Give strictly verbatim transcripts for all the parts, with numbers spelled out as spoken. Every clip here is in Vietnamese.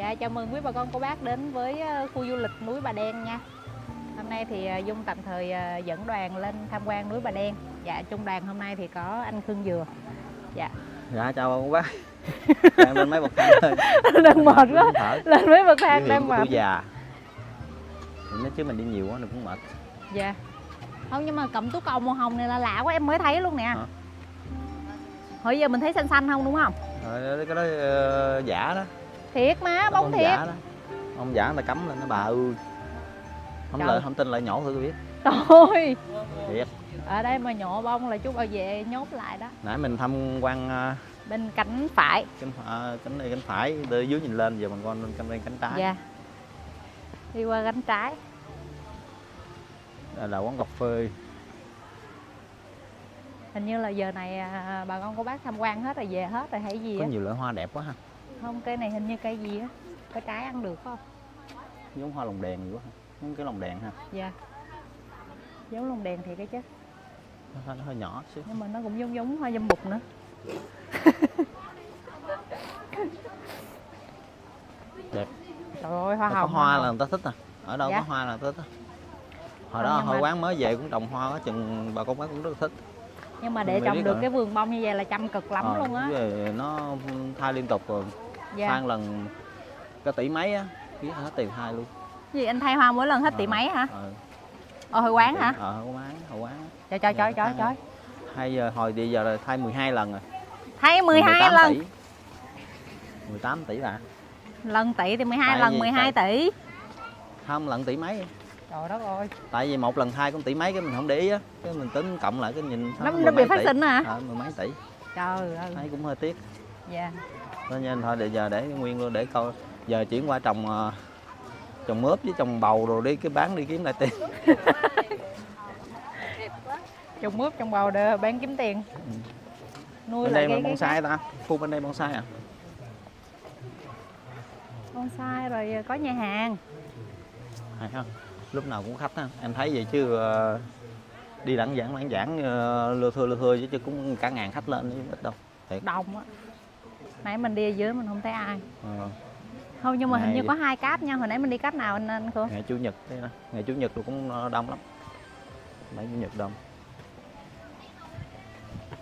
Dạ, chào mừng quý bà con cô bác đến với khu du lịch núi Bà Đen nha. Hôm nay thì Dung tạm thời dẫn đoàn lên tham quan núi Bà Đen. Dạ, trong đoàn hôm nay thì có anh Khương Dừa. Dạ. Dạ, chào cô bác. Đang lên mấy bậc thang thôi. Đang mệt quá. Lên mấy bậc thang đang mệt. Tuổi già. Nói chứ mình đi nhiều quá nó cũng mệt. Dạ. Không, nhưng mà cầm túi cầu màu hồng này là lạ quá, em mới thấy luôn nè. Hả? Hồi giờ mình thấy xanh xanh không, đúng không? Ờ, cái đó uh, giả đó. Thiệt má, bóng thiệt. Giả ông giả người ta cấm lên nó bà ư. Không lời không tin lại nhổ thử biết. Thôi. Thiệt. Ở đây mà nhổ bông là chút ở về nhốt lại đó. Nãy mình tham quan uh, bên cánh phải. Cánh à, cánh này cánh phải, từ dưới nhìn lên giờ mình con lên cánh cánh trái. Dạ. Đi qua cánh trái. Đây là quán cà phê. Hình như là giờ này bà con cô bác tham quan hết rồi, về hết rồi hay gì á. Có nhiều loại hoa đẹp quá ha. Không, cây này hình như cây gì á, cái trái ăn được không? Giống hoa lồng đèn gì quá, giống cái lồng đèn ha. Dạ. Giống lồng đèn thì cái chứ. Nó, nó hơi nhỏ xíu. Nhưng mà nó cũng giống giống hoa dâm bụt nữa. Đẹp. Trời ơi, hoa hồng. Có hoa là người ta thích à? Ở đâu dạ. Có hoa là người ta thích à? Hồi đó hồi mà... quán mới về cũng trồng hoa quá chừng bà con bác cũng rất thích. Nhưng mà để trồng được rồi. Cái vườn bông như vậy là chăm cực lắm à, luôn á. Nó thay liên tục rồi. Dạ. Thay lần có tỷ mấy á, biết hết tiền thay luôn. Gì anh thay hoa mỗi lần hết à, tỷ mấy hả? Ờ. Ờ hồi quán hả? Ờ hồi quán, hồi quán. Trời trời trời trời trời. Hai giờ hồi đi giờ là thay mười hai lần rồi. Thay mười hai lần. Tỷ. mười tám tỷ là. Lần tỷ thì mười hai tại lần mười hai tại... tỷ. Không lần tỷ mấy. Trời đất ơi. Tại vì một lần thay cũng tỷ mấy cái mình không để ý á, cái mình tính cộng lại cái nhìn nó nó bị phát sinh hả? Ờ mười mấy tỷ. Trời ơi. Thấy cũng hơi tiếc. Dạ. Yeah. Nên thôi để giờ để nguyên luôn để coi giờ chuyển qua trồng trồng mướp với trồng bầu rồi đi cái bán đi kiếm lại tiền. Trồng mướp trồng bầu để bán kiếm tiền. Ừ. Nuôi bên lại đây cái bonsai ta, khu bên đây bonsai à? Bonsai rồi có nhà hàng. Hay không? Lúc nào cũng khách á, em thấy vậy chứ uh, đi lãng giảng lãng giảng uh, lưa thưa lưa thưa chứ cũng cả ngàn khách lên chứ ít đâu. Thiệt. Đông á. Nãy mình đi ở dưới mình không thấy ai. Ừ. Không, nhưng mà ngày... hình như có hai cáp nha, hồi nãy mình đi cáp nào anh anh Khương? Ngày chủ nhật đây nè, ngày chủ nhật rồi cũng đông lắm. Ngày chủ nhật đông.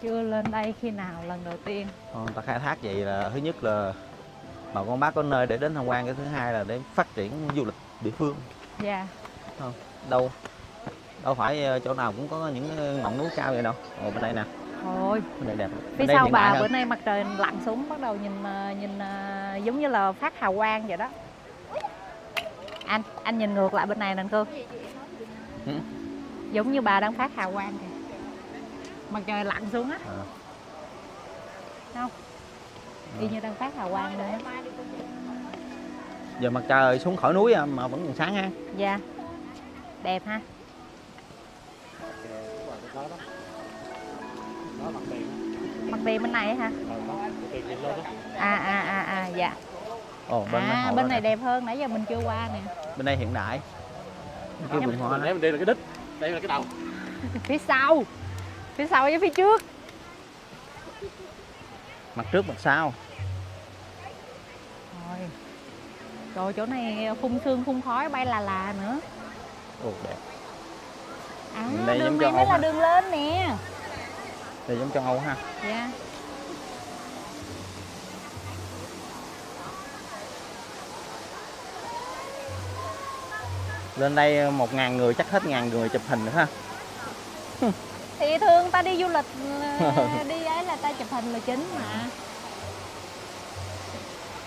Chưa lên đây khi nào lần đầu tiên. Ờ, ta khai thác vậy là thứ nhất là bà con bác có nơi để đến tham quan, cái thứ hai là để phát triển du lịch địa phương. Dạ. Yeah. Không, đâu đâu phải chỗ nào cũng có những ngọn núi cao vậy đâu. Ồ, bên đây nè. Thôi. Bên đây đẹp. Phía sau bà bữa nay mặt trời lặn xuống bắt đầu nhìn nhìn giống như là phát hào quang vậy đó. Anh anh nhìn ngược lại bên này nè anh Cương. Ừ. Giống như bà đang phát hào quang kìa. Mặt trời lặn xuống á. À. Không. À. Y như đang phát hào quang đấy. Giờ mặt trời xuống khỏi núi mà vẫn còn sáng ha. Dạ. Yeah. Đẹp ha. Mặt tiền bên này hả? À à à à dạ. Ồ, bên à, này bên này đẹp hơn, nãy giờ mình chưa qua nè. Bên đây hiện đại. Cái vườn hoa nãy mình đi là cái đít, đây là cái đầu. Phía sau. Phía sau với phía trước. Mặt trước mặt sau. Rồi. Trời, chỗ này phun sương phun khói bay là là nữa. Ồ đẹp. À, đây đường này mới là đường lên nè. Đây giống châu Âu ha. Dạ. Lên đây một ngàn người chắc hết ngàn người chụp hình nữa ha. Thì thường ta đi du lịch đi ấy là ta chụp hình là chính mà.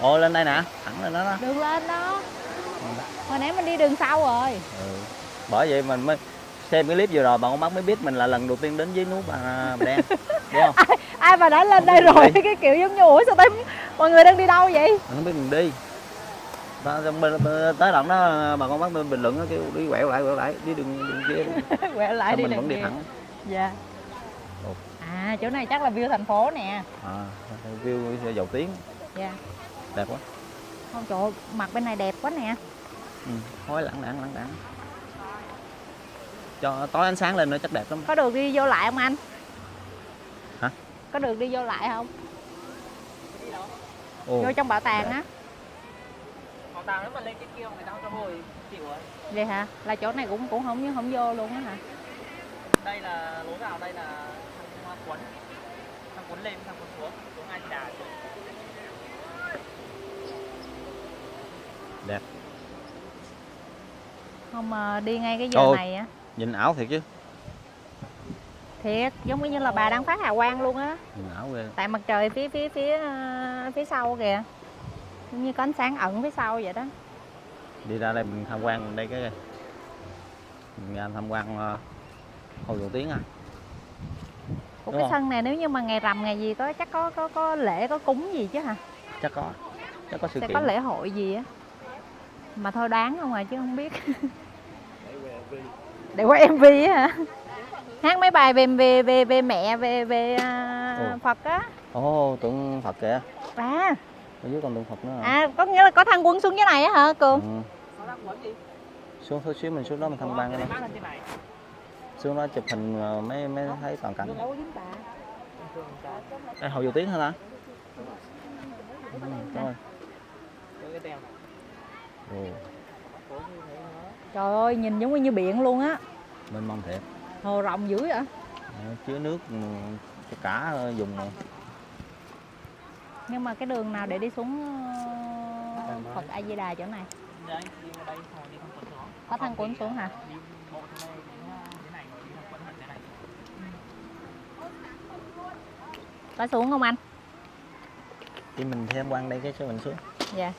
Ồ lên đây nè, thẳng lên đó đó. Đường lên đó. Hồi nãy mình đi đường sau rồi. Ừ. Bởi vậy mình mới xem cái clip vừa rồi bà con bác mới biết mình là lần đầu tiên đến với núi Bà, Bà Đen. Đúng không? Ai, ai mà đã lên không đây rồi đi. Cái kiểu giống như ủa sao tới mọi người đang đi đâu vậy? Mình không biết mình đi. Tới đoạn đó bà con bác bình luận đó, kêu đi quẹo lại quẹo lại đi đường, đường kia. Quẹo lại sao đi mình vẫn đi kia. Thẳng. Dạ. Ồ. À chỗ này chắc là view thành phố nè. À view Dầu Tiếng. Dạ. Đẹp quá. Không trời ơi, mặt bên này đẹp quá nè. Ừ, khói lẳng lẳng lẳng lẳng. Cho tối ánh sáng lên nữa chắc đẹp lắm. Có được đi vô lại không anh? Hả? Có được đi vô lại không? Ồ, vô trong bảo tàng á. bảo tàng nếu mà lên trên kia người ta cho hồi chịu rồi. Vậy hả? Là chỗ này cũng cũng không không vô luôn á hả? Đây là lối vào, đây là thang cuốn, thang cuốn lên, thang cuốn xuống, xuống ai đà. Đẹp. Không mà đi ngay cái giờ Ô, này á. Nhìn ảo thiệt chứ. Thiệt, giống như là bà đang phát hào quang luôn á. Nhìn ảo ghê. Tại mặt trời phía phía phía phía sau kìa. Như có ánh sáng ẩn phía sau vậy đó. Đi ra đây mình tham quan đây cái mình ra tham quan Hồ Dầu Tiếng à. Ủa cái sân này nếu như mà ngày rằm ngày gì có chắc có có có lễ có cúng gì chứ hả? Chắc có. Chắc có sự sẽ kiện. Có lễ hội gì á. Mà thôi đoán không à chứ không biết. Để quay em vê hả? Hát mấy bài về về về về mẹ về về uh, Phật á. Ồ, oh, tượng Phật kìa. À. Ở dưới còn tượng Phật nữa hả? À, có nghĩa là có thang quấn xuống dưới này á hả Cường? Ừ. Xuống thôi xíu mình xuống đó mình tham quan. Xuống đó chụp hình mới mới thấy toàn cảnh. Đây Hồ Dầu Tiếng hả ta? Rồi. Ừ. Trời ơi, nhìn giống như biển luôn á. Mênh mông thiệt. Hồ rộng dữ vậy? Chứa nước cả vùng này. Nhưng mà cái đường nào để đi xuống Phật A Di Đà chỗ này? Có thang cuốn xuống hả? Có xuống không anh? Thì mình tham quan đây cái cho mình xuống. Dạ.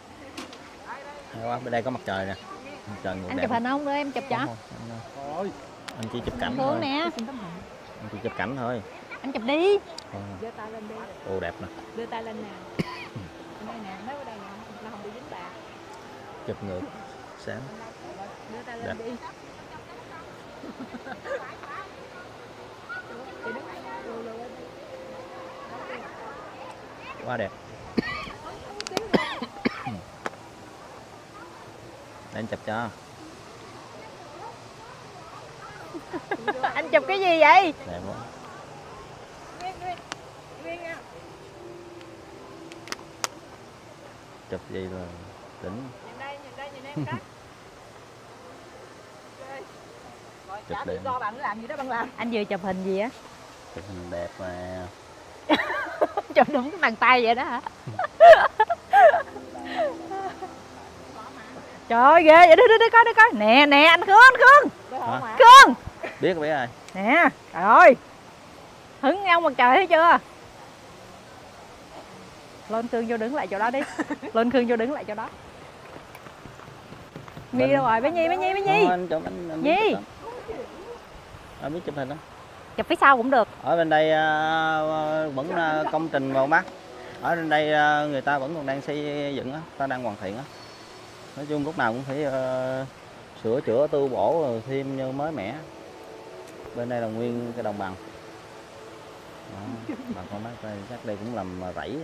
Qua bên đây có mặt trời nè. Mặt trời ngủ. Anh đẹp. Chụp hình không? Đưa em chụp cho. Thôi. Anh chỉ chụp cảnh thôi. Nè. Anh chỉ chụp cảnh thôi. Anh chụp đi. À. Đưa tay lên đi. Ồ đẹp nè. Đưa tay lên nè. Đây nè, nó ở đây nè, nó không bị dính bạc. Chụp ngược. Sáng. Đưa tay lên đẹp. Đi. Quá đẹp. Để anh chụp cho. Anh chụp cái gì vậy? Đẹp quá. Chụp gì mà đỉnh. Nhìn đây, nhìn đây, nhìn em cắt. Chụp đẹp. Do bạn làm gì đó bạn làm. Anh vừa chụp hình gì á? Chụp hình đẹp mà. Chụp đúng cái bàn tay vậy đó hả? Trời ơi ghê vậy, đi đi đi coi đi coi. Nè nè anh Khương, anh Khương. Hả? Khương. Biết biết rồi. Nè, trời ơi. Hứng ông mặt trời thấy chưa? Lên Khương vô đứng lại chỗ đó đi. Lên Khương vô đứng lại chỗ đó. Nhi đâu rồi? Bé Nhi, bé Nhi, bé Nhi. Nhi. Anh biết chụp hình không? Chụp phía sau cũng được. Ở bên đây vẫn công trình màu mắt. Ở bên đây người ta vẫn còn đang xây dựng á, ta đang hoàn thiện á. Nói chung lúc nào cũng phải uh, sửa chữa tu bổ rồi thêm như mới mẻ. Bên đây là nguyên cái đồng bằng. Đó, bà con bác đây, chắc đây cũng làm rẫy.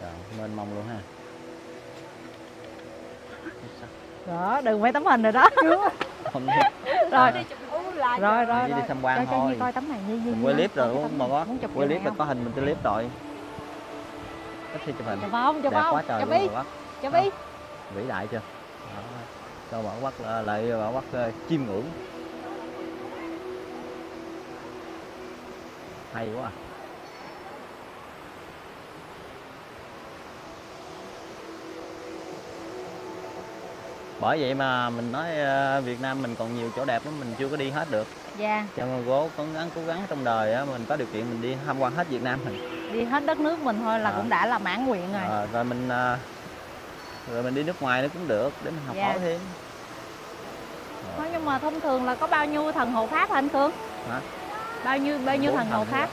Trời, mênh mông luôn ha. Đó, đừng mấy tấm hình rồi đó. Không rồi. Rồi rồi rồi. Đi, đi tham quan thôi. Coi tấm này như quay clip rồi cũng mà có. Quay clip là có hình mình cho clip rồi. Ít khi chụp hình. Chụp không? Chụp không? Chụp đi. Chụp đi. Vĩ đại chưa? Cho bảo quắc lại bảo quắc chiêm ngưỡng. Hay quá à. Bởi vậy mà mình nói Việt Nam mình còn nhiều chỗ đẹp lắm mình chưa có đi hết được. Dạ. Cho nên cố gắng cố gắng trong đời mình có điều kiện mình đi tham quan hết Việt Nam mình. Đi hết đất nước mình thôi là à. Cũng đã là mãn nguyện rồi. À, rồi mình rồi mình đi nước ngoài nó cũng được để mình học hỏi dạ. Thêm. Thôi nhưng mà thông thường là có bao nhiêu thần hộ pháp hả anh Khương? Hả? Bao nhiêu bao nhiêu thần hộ pháp?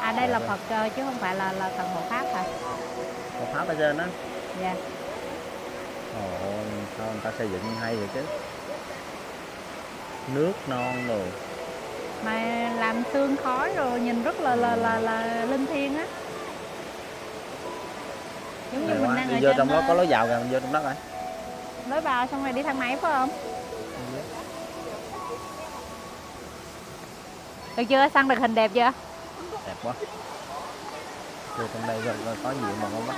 À đây là Phật chứ không phải là là thần hộ pháp hả? Hộ pháp ở trên đó. Dạ. Ồ, sao người ta xây dựng hay vậy chứ? Nước non rồi. Mà làm sương khói rồi nhìn rất là là là, là linh thiêng á. Giống như mình đang ở vô trong đó có lối vào rồi mình vô trong đó rồi. Lối vào xong rồi đi thang máy phải không? Ừ. Được chưa? Săn được hình đẹp chưa? Đẹp quá. Vô trong đây rồi, rồi có nhiều mà không bắt.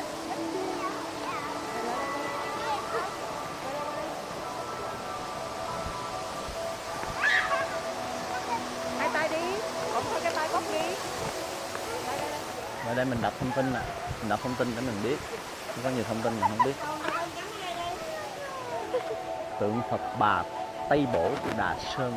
Ở đây mình đọc thông tin nè, mình đọc thông tin để mình biết. Có nhiều thông tin mình không biết. Tượng Phật Bà Tây Bổ Đà Sơn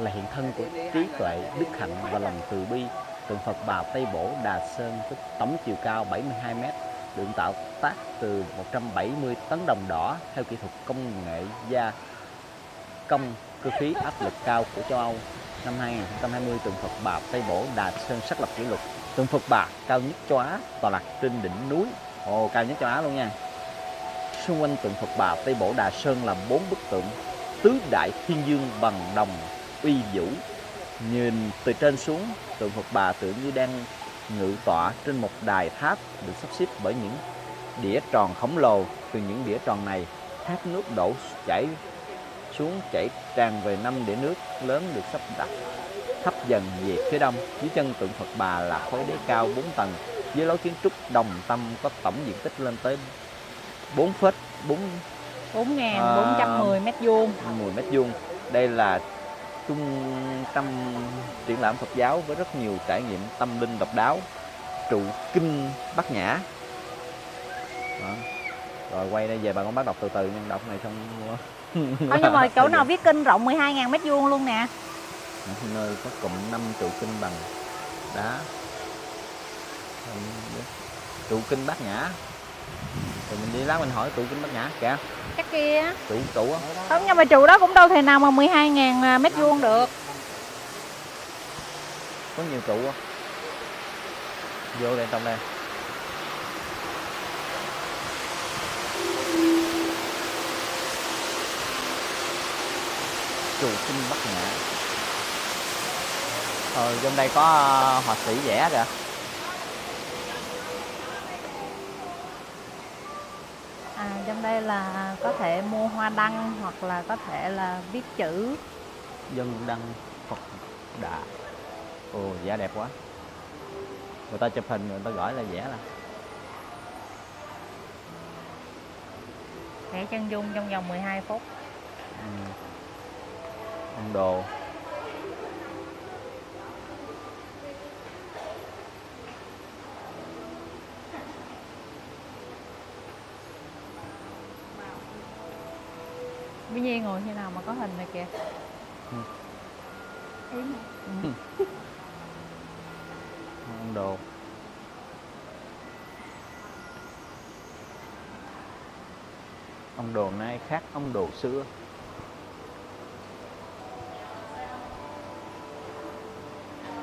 là hiện thân của trí tuệ, đức hạnh và lòng từ bi. Tượng Phật Bà Tây Bổ Đà Sơn có tổng chiều cao bảy mươi hai mét, được tạo tác từ một trăm bảy mươi tấn đồng đỏ theo kỹ thuật công nghệ gia công cơ khí áp lực cao của châu Âu. Năm hai nghìn không trăm hai mươi, tượng Phật Bà Tây Bổ Đà Sơn xác lập kỷ lục tượng Phật Bà cao nhất châu Á tọa lạc trên đỉnh núi. Ồ, cao nhất châu Á luôn nha. Xung quanh tượng Phật Bà Tây Bổ Đà Sơn là bốn bức tượng Tứ Đại Thiên Vương bằng đồng uy vũ. Nhìn từ trên xuống, tượng Phật Bà tưởng như đang ngự tọa trên một đài tháp được sắp xếp bởi những đĩa tròn khổng lồ. Từ những đĩa tròn này, thác nước đổ chảy xuống chảy tràn về năm đĩa nước lớn được sắp đặt thấp dần về phía đông. Dưới chân tượng Phật Bà là khối đế cao bốn tầng với lối kiến trúc đồng tâm có tổng diện tích lên tới bốn phẩy bốn bốn nghìn bốn trăm mười mét vuông. mười mét vuông. Đây là trung tâm triển lãm Phật giáo với rất nhiều trải nghiệm tâm linh độc đáo, trụ kinh Bát Nhã. Đó. Rồi quay đây về bà con bắt đọc từ từ, nhưng đọc này xong. Không... Ờ, nhưng mà chỗ nào viết kinh rộng mười hai nghìn mét vuông luôn nè. Nơi có cụm năm trụ kinh bằng đá. Trụ kinh Bát Nhã. Thì mình đi lát mình hỏi trụ kinh Bát Nhã kìa. Chắc kia trụ trụ á. Không, nhưng mà trụ đó cũng đâu thể nào mà mười hai nghìn mét vuông được. Có nhiều trụ á. Vô đây trong đây. Trụ kinh Bát Nhã. Ờ, trong đây có họa sĩ vẽ kìa. À, trong đây là có thể mua hoa đăng hoặc là có thể là viết chữ. Dân đăng Phật Đà. Ồ, vẽ đẹp quá. Người ta chụp hình người ta gọi là vẽ là. Vẽ chân dung trong vòng mười hai phút. Ừ. Ông đồ. Vĩ Nhi ngồi như nào mà có hình này kìa. Ừ. Ừ. Ông đồ. Ông đồ nay khác ông đồ xưa.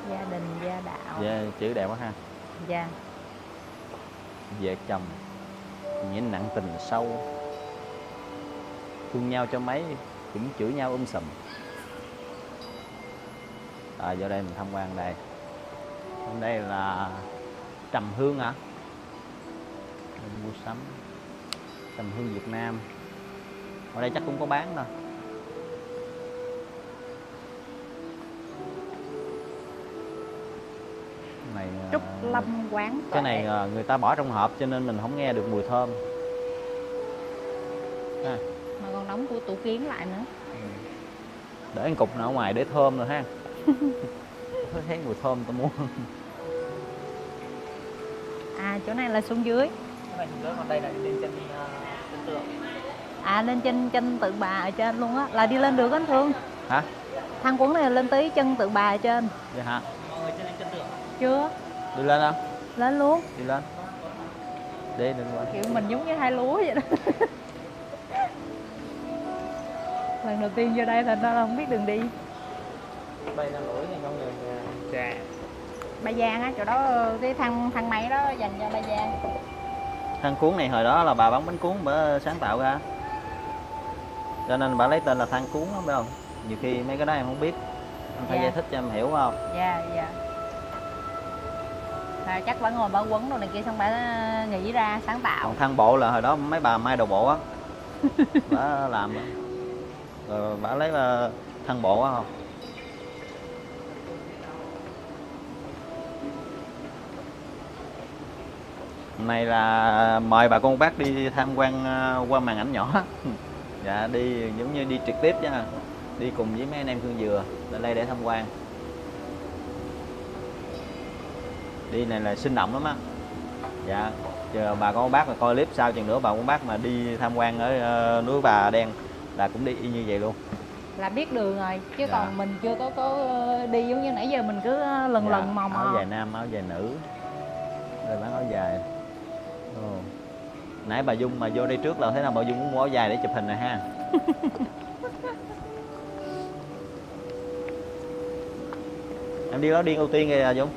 Gia đình, gia đạo. Gia, chữ đẹp quá ha. Gia. Vợ chồng. Nghĩa nặng tình sâu. Thương nhau cho mấy cũng chửi nhau um sùm. À, vô đây mình tham quan đây. Hôm đây là trầm hương hả? Mình mua sắm trầm hương Việt Nam. Ở đây chắc cũng có bán thôi. Này, Trúc Lâm quán. Cái này người ta bỏ trong hộp cho nên mình không nghe được mùi thơm. À. Mà còn đóng của tủ kiến lại nữa. Ừ. Để ăn cục nào ở ngoài để thơm rồi ha. Thấy mùi thơm tao mua. À, chỗ này là xuống dưới. Chỗ này xuống dưới, còn đây là lên trên, trên tượng. À, lên trên chân tượng bà ở trên luôn á. Là đi lên được anh Thương. Hả? Thang cuốn này lên tới chân tượng bà ở trên. Vậy hả? Mọi người chưa lên chân tượng? Chưa. Đi lên không? Lên luôn. Đi lên. Đi lên qua. Kiểu mình giống như hai lúa vậy đó. Lần đầu tiên vô đây thành ra là không biết đường đi. Đây là lưỡi này con đường trà. Ba Giang á, chỗ đó cái thang thang máy đó dành cho Ba Giang. Thang cuốn này hồi đó là bà bán bánh cuốn bữa sáng tạo ra. Cho nên bà lấy tên là thang cuốn đó, phải không? Nhiều khi mấy cái đó em không biết. Em phải yeah. giải thích cho em hiểu không? Dạ, yeah, dạ. Yeah. À, chắc bà ngồi bà quấn đồ này kia xong bà nghĩ ra sáng tạo. Còn thang bộ là hồi đó mấy bà may đồ bộ á. Bà làm. Rồi bà lấy là thang bộ quá không? Hôm nay là mời bà con bác đi tham quan qua màn ảnh nhỏ. Dạ, đi giống như đi trực tiếp chứ. Đi cùng với mấy anh em Khương Dừa lên đây để tham quan. đi này là sinh động lắm á. Dạ, chờ bà con bác mà coi clip sau chừng nữa bà con bác mà đi tham quan ở núi Bà Đen là cũng đi y như vậy luôn, là biết đường rồi chứ. Dạ. Còn mình chưa có có đi, giống như nãy giờ mình cứ lần dạ, lần mò mò áo dài nam, áo dài nữ, rồi bán áo dài. Ừ. Nãy bà Dung mà vô đây trước là thế nào bà Dung cũng mua áo dài để chụp hình rồi ha. Em đi đó điên ưu tiên kìa Dung.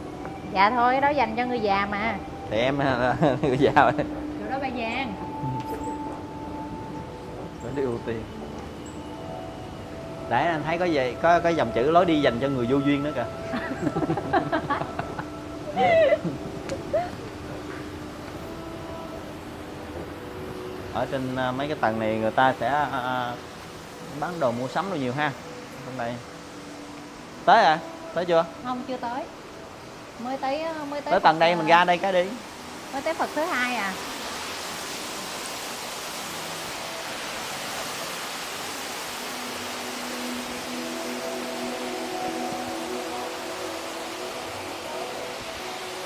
Dạ thôi, cái đó dành cho người già mà. Thì em người già rồi. Chỗ đó bà vàng. Đó đi ưu tiên. Để anh thấy có gì có có dòng chữ lối đi dành cho người vô duyên nữa kìa. Ở trên mấy cái tầng này người ta sẽ bán đồ mua sắm rồi nhiều ha. Hôm nay tới à? Tới chưa? Không, chưa tới. Mới tới mới tới. Tới tầng đây mình ra đây cái đi. Mới tới Phật thứ hai à.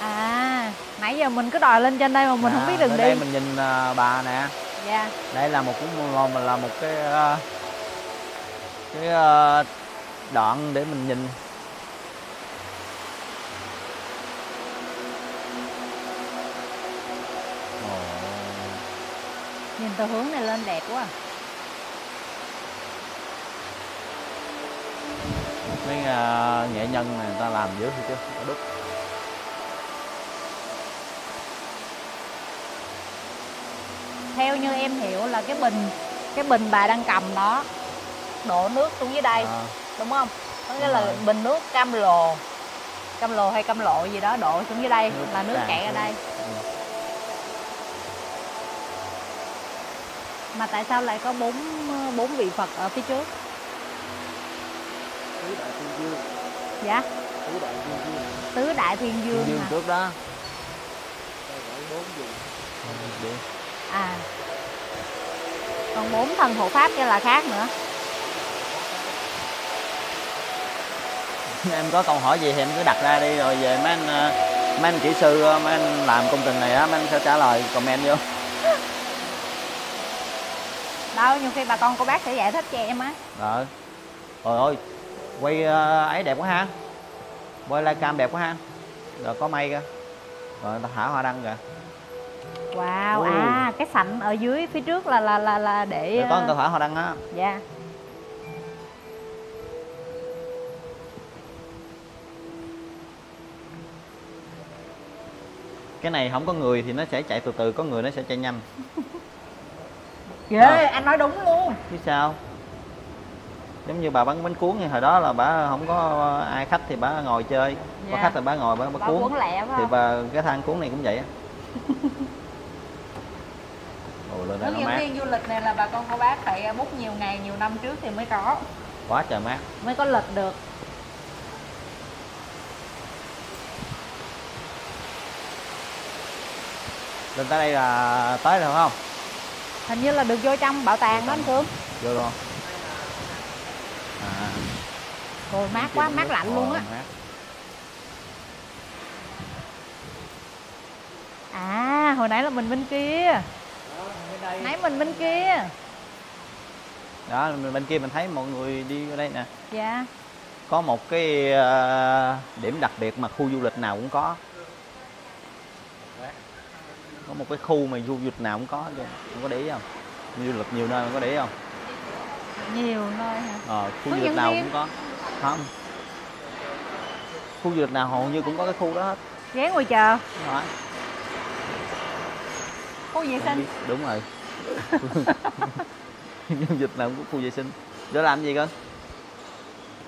À, nãy giờ mình cứ đòi lên trên đây mà mình à, không biết đường đi. Đây mình nhìn uh, bà nè. Dạ. Đây là một cũng là một cái uh, cái uh, đoạn để mình nhìn. Nhìn từ hướng này lên đẹp quá. Mấy uh, nghệ nhân này người ta làm dữ chứ, đúc. Theo như em hiểu là cái bình cái bình bà đang cầm đó đổ nước xuống dưới đây, à, đúng không? Có nghĩa là bình nước cam lồ, cam lồ hay cam lộ gì đó đổ xuống dưới đây, nước là nước chảy ở đây. Mà tại sao lại có bốn bốn vị Phật ở phía trước? Tứ đại Thiên Vương. Dạ. Tứ đại Thiên Vương. Tứ đại Thiên Vương. Thiên Vương trước đó. À. Còn bốn thần hộ pháp kia là khác nữa. Em có câu hỏi gì thì em cứ đặt ra đi, rồi về mấy anh mấy anh kỹ sư, mấy anh làm công trình này á, mấy anh sẽ trả lời comment vô. Đâu, nhiều khi bà con cô bác sẽ giải thích cho em á. Ờ. Trời ơi, quay ấy đẹp quá ha. Quay livecam đẹp quá ha. Rồi có mây kìa. Rồi thả hoa đăng kìa. Wow, ui. À cái sảnh ở dưới phía trước là là là là để rồi có người ta thả hoa đăng á. Dạ. Cái này không có người thì nó sẽ chạy từ từ, có người nó sẽ chạy nhanh. Ghê, yeah, anh nói đúng luôn. Chứ sao? Giống như bà bán bánh cuốn như hồi đó là bà không có ai khách thì bà ngồi chơi, yeah. Có khách thì bà ngồi bà, bà, bà cuốn. Cuốn lẹ thì bà cái thang cuốn này cũng vậy á. Hướng dẫn viên du lịch này là bà con cô bác phải bút nhiều ngày, nhiều năm trước thì mới có. Quá trời mát. Mới có lịch được. Lên tới đây là tới được không? Hình như là được vô trong bảo tàng đó anh Cường. Vô luôn. À. Trời mát quá, mát lạnh rồi, luôn á. À, hồi nãy là mình bên kia. Đó, nãy mình bên kia. Đó, mình bên kia mình thấy mọi người đi ở đây nè. Dạ. Có một cái điểm đặc biệt mà khu du lịch nào cũng có. Có một cái khu mà du lịch nào cũng có, không có để ý không? Du lịch nhiều nơi không có để ý không? Nhiều nơi hả? Ờ, khu du lịch nào cũng có. Không. Khu du lịch nào hầu như cũng có cái khu đó hết. Ghé ngồi chờ. Đúng rồi. Khu vệ sinh. Đúng rồi. Du lịch nào cũng có khu vệ sinh. Đó làm gì cơ?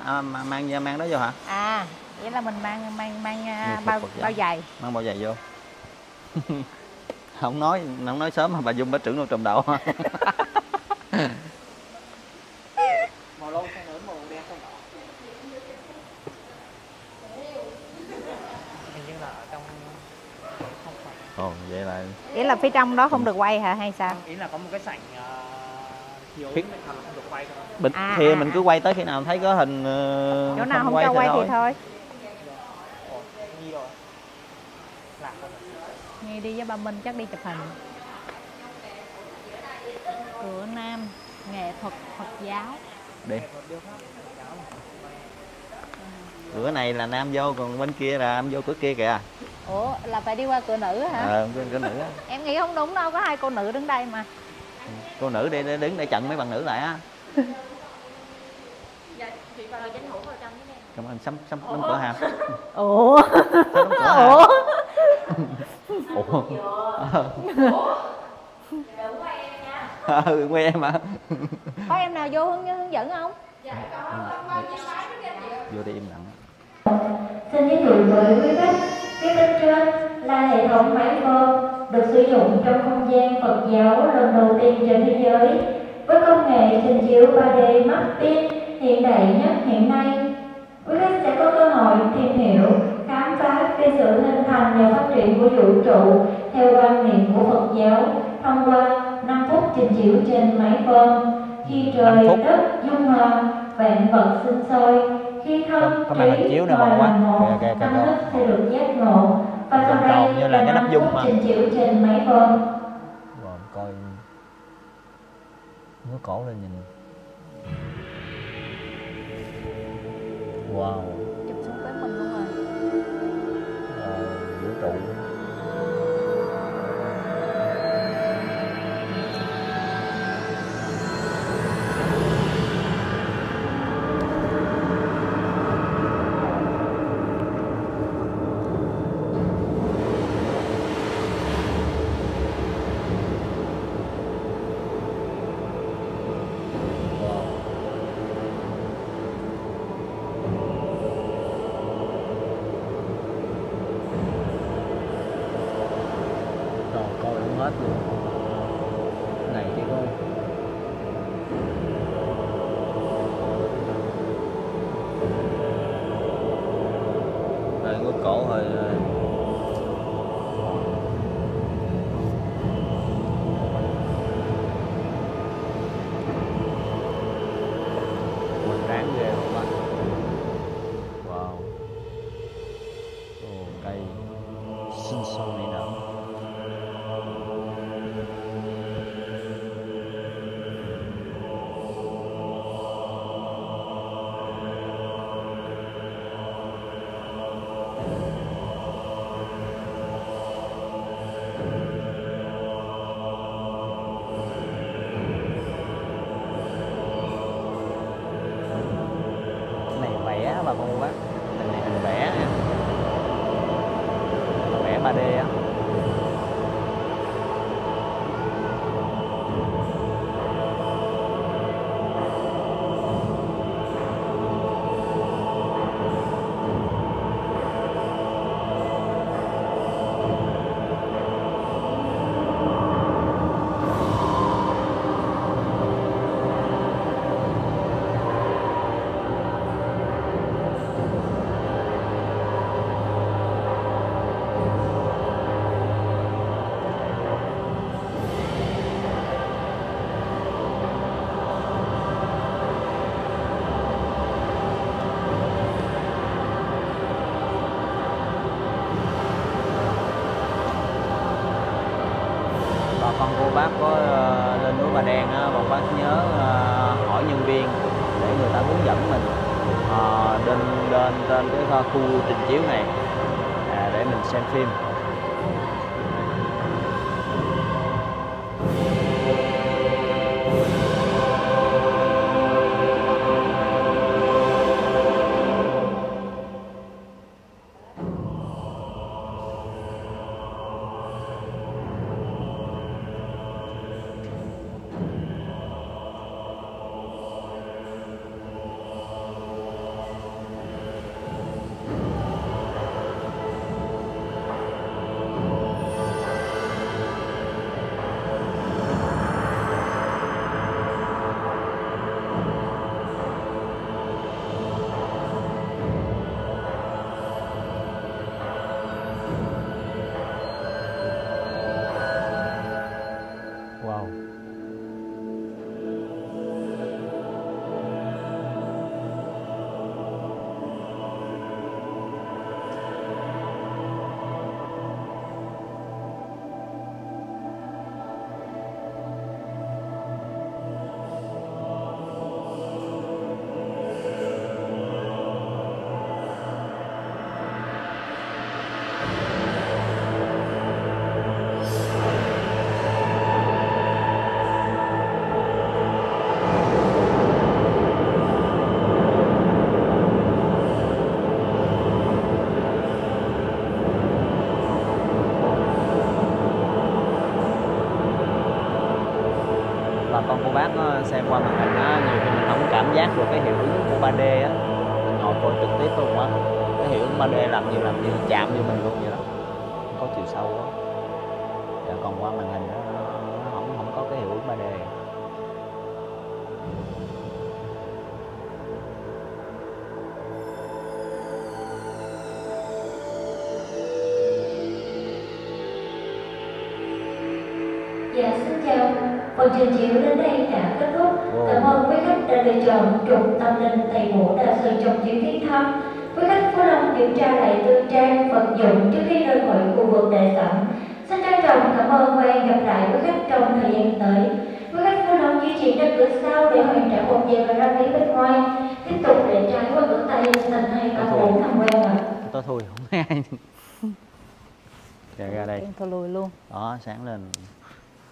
À, mang mang đó vô hả? À, vậy là mình mang mang mang bao bao giày. Mang bao giày vô. Không nói không nói sớm mà bà Dung bá trưởng nồi trùm đậu. Ồ, vậy là ý là phía trong đó không được quay hả hay sao? Ý là có một cái sảnh thiếu không được quay thôi. Thì mình cứ quay tới khi nào thấy có hình chỗ nào không cho quay thì thôi. Nghe đi với ba Minh chắc đi chụp hình. Cửa Nam, nghệ thuật Phật giáo. Đi. Cửa này là nam vô, còn bên kia là nam vô cửa kia kìa. Ủa, là phải đi qua cửa nữ hả? Ờ, à, cửa nữ á. Em nghĩ không đúng đâu, có hai cô nữ đứng đây mà. Cô nữ đi để, đứng để chặn mấy bạn nữ lại á. Cảm ơn, sắm sắm đóng cửa hàm. Ủa? Đóng cửa hàm. Ủa? Ủa? Ủa? Đừng quay em nha. Ừ, quay em hả? Có em nào vô hướng, hướng dẫn không? Dạ, có. Vô đi im lặng. Xin giới thiệu với quý khách, cái bên trên là hệ thống máy mơ được sử dụng trong không gian Phật giáo lần đầu tiên trên thế giới với công nghệ trình chiếu ba D mapping hiện đại nhất hiện nay. Quý khách sẽ có cơ hội tìm hiểu, khám phá về sự hình thành và phát triển của vũ trụ theo quan niệm của Phật giáo thông qua năm phút trình chiếu trên máy phơm. Khi trời đất dung hòa, vạn vật sinh sôi, khi không trí ngoài là một, tâm thức sẽ được giác ngộ. Và sau đây là năm phút trình chiếu trên máy phơm. Rồi, coi ngửa cổ lên nhìn. Wow. Chụp xuống tới mình luôn rồi. À, vũ trụ. Khu trình chiếu này à, để mình xem phim. con cô bác nó xem qua màn hình á, nhiều khi mình không cảm giác được cái hiệu ứng của ba D á, mình ngồi coi trực tiếp luôn á, cái hiệu ứng ba D làm nhiều làm nhiều chạm vô mình luôn vậy đó, có chiều sâu đó. Dạ, còn qua màn hình đó, nó không không có cái hiệu ứng ba D. Dạ, xin chào. Phần trình chiếu đến đây đã kết thúc. Wow. Cảm ơn quý khách đã lựa chọn trục tâm linh Tây Bổ Đà Sơn trong chuyến viếng thăm. Quý khách vui lòng kiểm tra lại tư trang vật dụng trước khi rời khỏi khu vực đại sảnh. Xin trân trọng cảm ơn và hẹn gặp lại quý khách trong thời gian tới. Quý khách vui lòng di chuyển ra cửa sau để hoàn trả một giờ và ra phía bên ngoài. Tiếp tục để trái qua cửa tay tầng hai và bốn tham quan ạ. Tôi thôi không thấy ai. Dạ, ra đây. Tôi lùi luôn. Đó, sáng lên.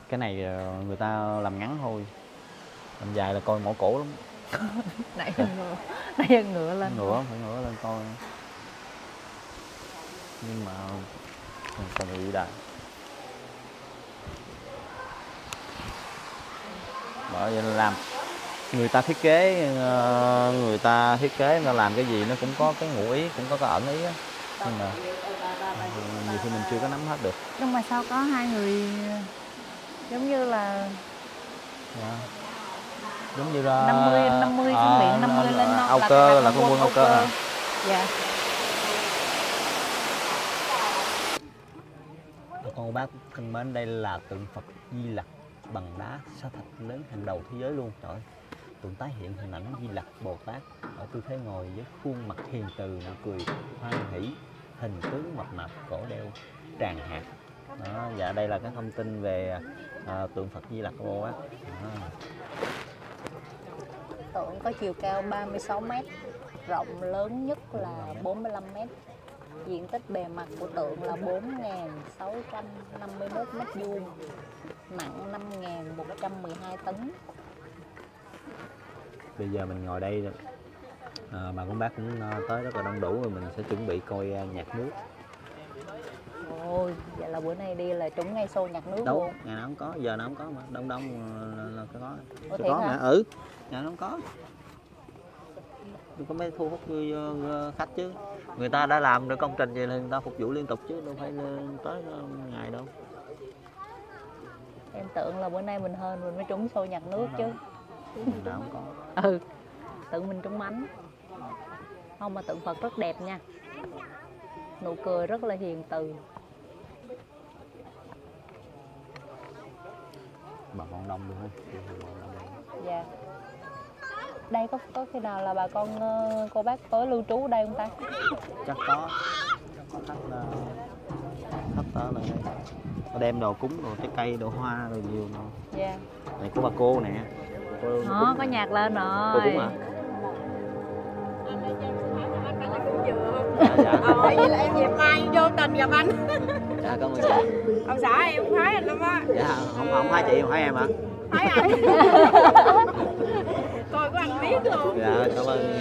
Cái này người ta làm ngắn thôi, làm dài là coi mỏ cổ lắm. Nãy giờ ngựa, nãy giờ ngựa lên. Ngựa, phải ngựa lên coi. Nhưng mà mình còn bị đi đài. Bởi vậy làm, người ta thiết kế, người ta thiết kế người ta làm cái gì nó cũng có cái ngụ ý, cũng có cái ẩn ý á. Nhưng mà nhiều khi mình chưa có nắm hết được. Nhưng mà sao có hai người giống như là yeah. Giống như là năm mươi phương tiện năm mươi lên non, Âu Cơ là không quân Âu Cơ. Dạ. Con bác thân mến, đây là tượng Phật Di Lặc bằng đá sa thạch lớn hàng đầu thế giới luôn. Trời, tượng tái hiện hình ảnh Di Lặc Bồ Tát ở tư thế ngồi với khuôn mặt hiền từ, nụ cười hoan hỷ, hình tướng mập mạp, cổ đeo tràng hạt. Đó, dạ đây là cái thông tin về à, tượng Phật Di Lặc cô á. À. Tượng có chiều cao ba mươi sáu mét, rộng lớn nhất là bốn mươi lăm mét. Diện tích bề mặt của tượng là bốn nghìn sáu trăm năm mươi mốt mét vuông, nặng năm nghìn một trăm mười hai tấn. Bây giờ mình ngồi đây, à, bà con bác cũng tới rất là đông đủ rồi, mình sẽ chuẩn bị coi nhạc nước. Ôi, vậy là bữa nay đi là trúng ngay show nhạc nước. Đâu, luôn. Ngày nào không có, giờ nào không có mà đông đông là có. Ủa, có hả? Mà ừ, nhà nó không có. Đừng có mấy thu hút khách chứ. Người ta đã làm được công trình vậy là người ta phục vụ liên tục chứ đâu phải tới ngày đâu. Em tưởng là bữa nay mình hên mình mới trúng show nhạc nước chứ. Ngày nào không có. Ừ. Tưởng mình trúng bánh. Không, mà tượng Phật rất đẹp nha. Nụ cười rất là hiền từ. Bà con đông luôn hết. Dạ. Đây có có khi nào là bà con cô bác tới lưu trú ở đây không ta? Chắc có. Có khách là khách tới là đây. Đem đồ cúng, đồ trái cây, đồ hoa, đồ nhiều mà. Dạ. Này của bà cô nè. Cô đó, có nhạc lên rồi. Cô cúng hả? Dạ. Ờ, vậy là em dẹp tay vô tình gặp anh. Dạ, cảm ơn chị. Ông xã em cũng khoái anh lắm á. Dạ, không, không khoái chị, không khoái em hả? Khoái anh. Coi của anh biết luôn. Dạ, cảm ơn.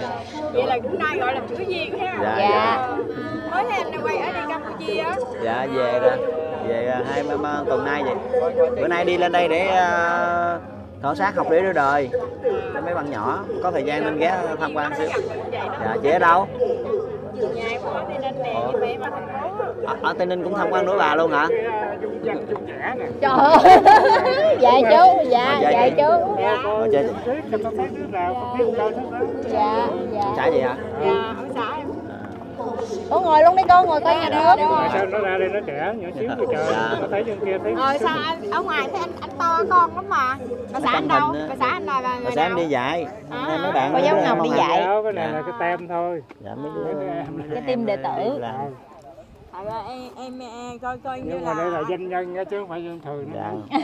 Vậy là cũng nay gọi là chữ duyên ha. Dạ, dạ, dạ. Mới em đang quay ở đây Campuchia á. Dạ, về rồi. Về hai tuần nay vậy. Bữa nay đi lên đây để uh, khảo sát học lý đời cho mấy bạn nhỏ. Có thời gian nên ghé tham quan xíu. Dạ, chị ở đâu? Nhà em ở Tây Ninh nè, nhưng mà em ở thành phố. Ở, ở Tây Ninh cũng tham quan núi bà luôn hả? Trời ơi. Dạ chú, dạ, dạ chú. Dạ. Dạ, dạ. Xã gì hả? Dạ, ở xã em. Ủa ngồi luôn đi con, ngồi coi nhà nước. Sao nó ra đây nó trẻ, nhỏ xíu kìa trời. Nó thấy trên kia thấy. Rồi sao anh ở ngoài thấy anh anh to con lắm mà. Bà xã anh đâu? Bà xã anh là người nào? Bà xã em đi dạy. Em mấy bạn. Cô giáo Ngọc đi dạy. Cái này là cái tem thôi. Dạ mấy đứa. Cái tim đệ tử. Tại em em coi coi như là. Nhưng mà đây là danh nhân chứ không phải dân thường nữa.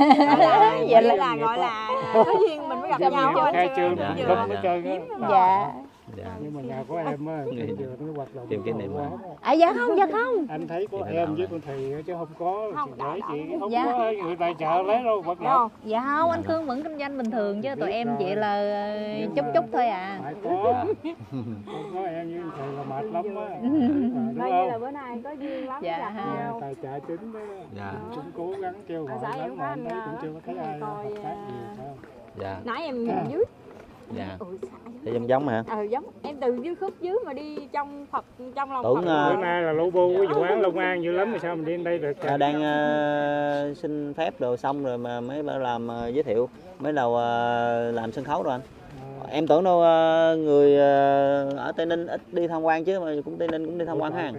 Vậy là gọi là có duyên mình mới gặp nhau thôi. Khai trương không có chơi nữa. Dạ. Dạ. Nhưng mà nhà của em á, tìm vừa nó hoạt động. Tìm cái niệm mà. À dạ không, dạ không. Anh thấy của em với con Thùy chứ không có để chị không có người tài trợ lấy đâu hoạt động. Dạ không, anh Khương vẫn kinh doanh bình thường chứ tụi em vậy là chút chút thôi à. Không có em với con Thùy là mệt lắm á. Nói như là bữa nay có duyên lắm. Dạ ha. Tài trợ chính đó. Dạ. Cũng cố gắng kêu gọi lắm mà cũng chưa có thấy ai hợp tác gì sao. Dạ. Nãy em à. dưới. Dạ. Ừ, giống giống, giống hả? Ừ, giống. Em từ dưới khúc dưới mà đi trong Phật, trong lòng tưởng, Phật. Tưởng bữa nay là lũ bu cái vụ án Long An dữ lắm mà sao mình đi đến đây được. À, đang uh, xin phép đồ xong rồi mà mới làm uh, giới thiệu, mới đầu uh, làm sân khấu rồi anh. À. Em tưởng đâu uh, người uh, ở Tây Ninh ít đi tham quan chứ, mà cũng Tây Ninh cũng đi tham quan ha.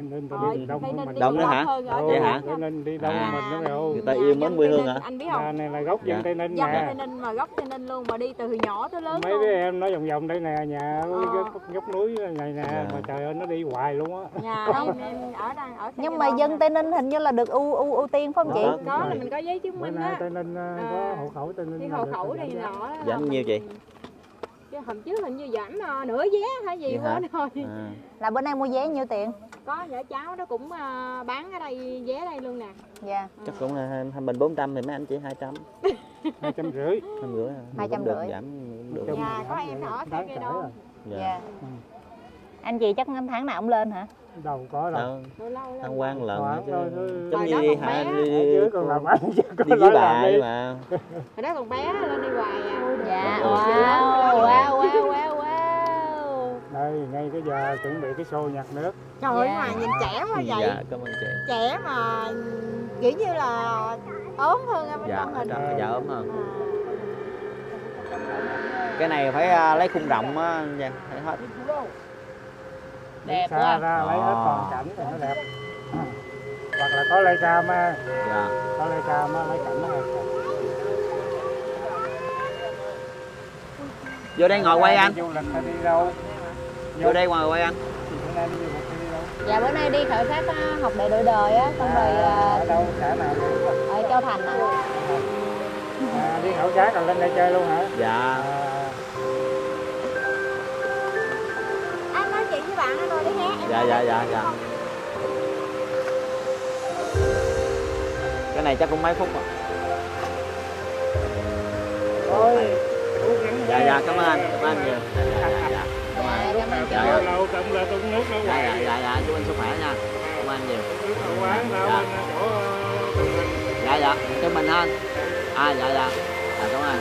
Đông nữa hả? Vậy hả? Tây Ninh đi đông mình nữa rồi. Người ta yêu mến quê hương hả? Anh biết không? Anh này là gốc dân Tây Ninh nè. Tây Ninh mà gốc Tây Ninh luôn mà đi từ nhỏ tới lớn. Mấy đứa em nói vòng vòng đây nè, nhà gốc núi này nè, mà trời ơi nó đi hoài luôn á. Nhà em ở đang ở. Nhưng mà dân Tây Ninh hình như là được ưu ưu ưu tiên phải không chị? Có là mình có giấy chứng minh á. Tây Ninh có hộ khẩu Tây Ninh. Hộ khẩu thì nọ. Giảm nhiêu chị? Hôm trước hình như giảm à, nửa vé hay gì quá thôi. À. Là bữa nay mua vé nhiêu tiền? Có vợ cháu nó cũng à, bán ở đây vé đây luôn nè. Dạ. Yeah. Chắc cũng là mình bốn trăm thì mấy anh chỉ hai trăm. hai trăm rưỡi. hai trăm rưỡi. Giảm được. Dạ, yeah, có em ở theo kia đâu. Dạ. Yeah. Ừ. Anh chị chắc tháng nào cũng lên hả? Đâu có đâu. Tham quan lợn giống như đi hạ đi với bà ấy mà. Hồi đó còn bé lên đi hoài à. Dạ. Wow, wow, wow, wow, wow. Đây, ngay cái giờ chuẩn bị cái show nhạc nước. Trời ơi, mà nhìn trẻ quá vậy. Dạ, cảm ơn chị. Trẻ mà kiểu như là ốm hơn em bên trong hình. Dạ, ốm hơn. Cái này phải lấy khung rộng á nha, phải hết. Đẹp xa quá. Ra lấy hết toàn cảnh thì nó đẹp, hoặc là có flycam á. Dạ. Có flycam á, lấy cảnh nó đẹp. Vô đây ngồi quay anh. Du lịch hay đi đâu? Vô, Vô đây ngồi quay anh. Bữa nay đi du lịch đi đâu? Dạ, bữa nay đi khảo sát học đại đội đời á, xong rồi ở đâu, xã nào? Ở Châu Thành ạ. À, đi khảo sát rồi lên đây chơi luôn hả? Dạ. Bạn rồi đấy nhé. Dạ dạ dạ dạ. Cái này chắc cũng mấy phút rồi. Ôi. Dạ dạ, cảm ơn anh, cảm ơn nhiều. Dạ dạ dạ. Cảm ơn. Dạ dạ dạ. Dạ dạ dạ, chúc anh sức khỏe nha. Cảm ơn nhiều. Dạ dạ, chúc mình anh. À dạ dạ. Cảm ơn.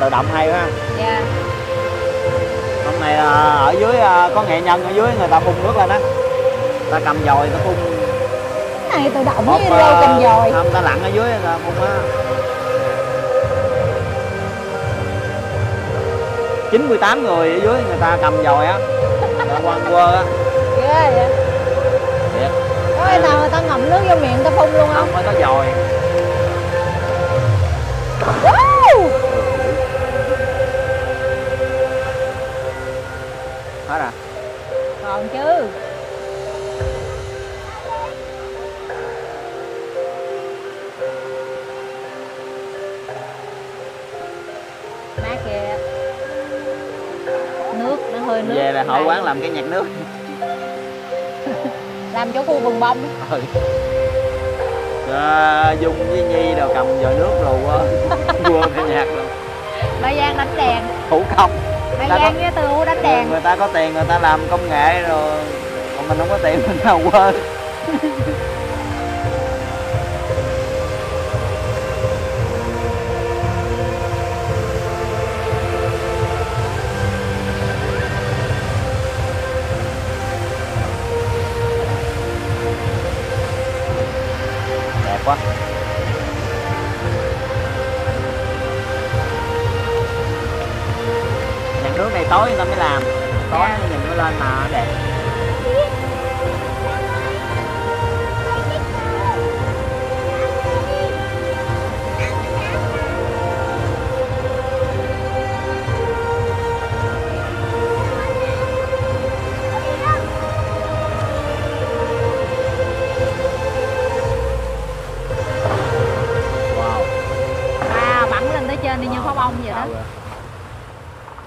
Tự động hay quá. Dạ. Hôm nay ở dưới có nghệ nhân, ở dưới người ta phun nước lên á, ta cầm dồi ta phun. Cái này tự động với đâu cầm dồi. Không, ta lặn ở dưới là phun á. chín mươi tám người ở dưới người ta cầm dồi á, ta quăng quơ á. Ghê vậy. Thiệt. Có ai nào người ta ngậm nước vô miệng ta phun luôn không? Không, có dồi. À? Còn chứ. Má kìa. Nước, nó hơi nước. Về là hội quán làm cái nhạc nước. Làm chỗ khu vườn bông. Ừ. À, Dung với Nhi đều cầm vòi nước rồi quơ cái nhạc luôn. Bà Giang đánh đèn. Thủ công. Bà Đen với Tường đánh đèn. Người ta có tiền người ta làm công nghệ rồi, còn mình không có tiền mình nào quên. Đẹp quá. Tối người ta mới làm, tối nó nhìn nó lên mà đẹp.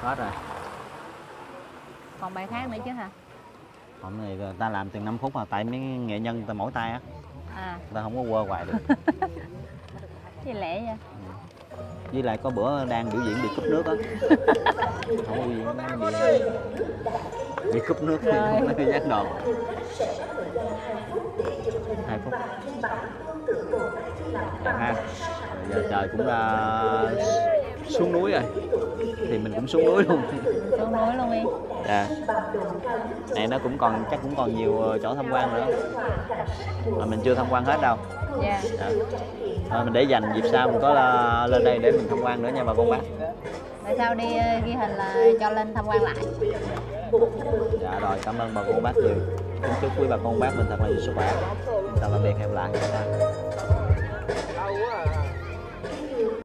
Hết rồi. Còn bài khác nữa chứ hả? Hôm nay người ta làm từng năm phút mà tại mấy nghệ nhân ta mỏi tay á. À. Ta không có quơ hoài được. Thì lẹ vậy. Ừ. Với lại có bữa đang biểu diễn bị cúp nước á. Không có gì. Bị cúp nước thì không có giác đòn. Hai phút. Đẹp ha. Giờ trời cũng là xuống núi rồi thì mình cũng xuống núi luôn. Xuống núi luôn đi. Dạ. Này nó cũng còn chắc cũng còn nhiều chỗ tham quan nữa mà mình chưa tham quan hết đâu. Dạ. Dạ. À, mình để dành dịp sau mình có là lên đây để mình tham quan nữa nha bà con bác. Tại sao đi ghi hình là cho lên tham quan lại. Dạ rồi, cảm ơn bà con bác nhiều. Chúc quý bà con bác mình thật là nhiều sức khỏe. Chào tạm biệt, hẹn gặp lại.